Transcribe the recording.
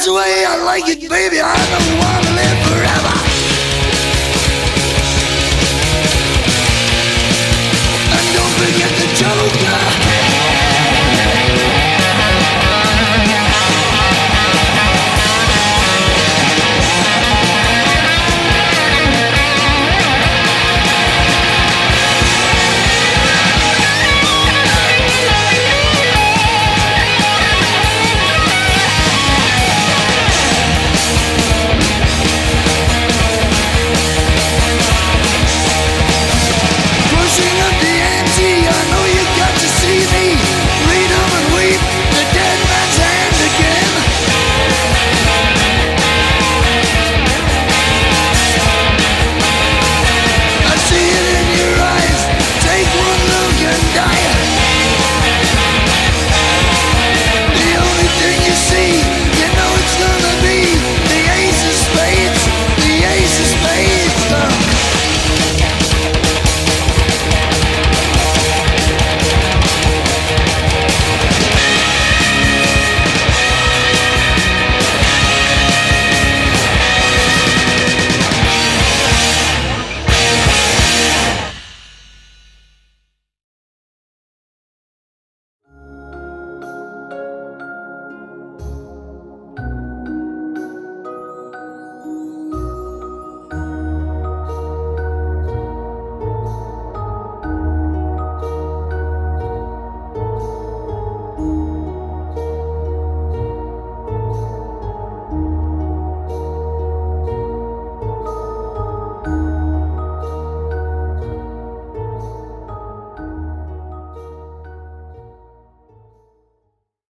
That's the way I like it, baby. I don't wanna live forever. And don't forget the jungle.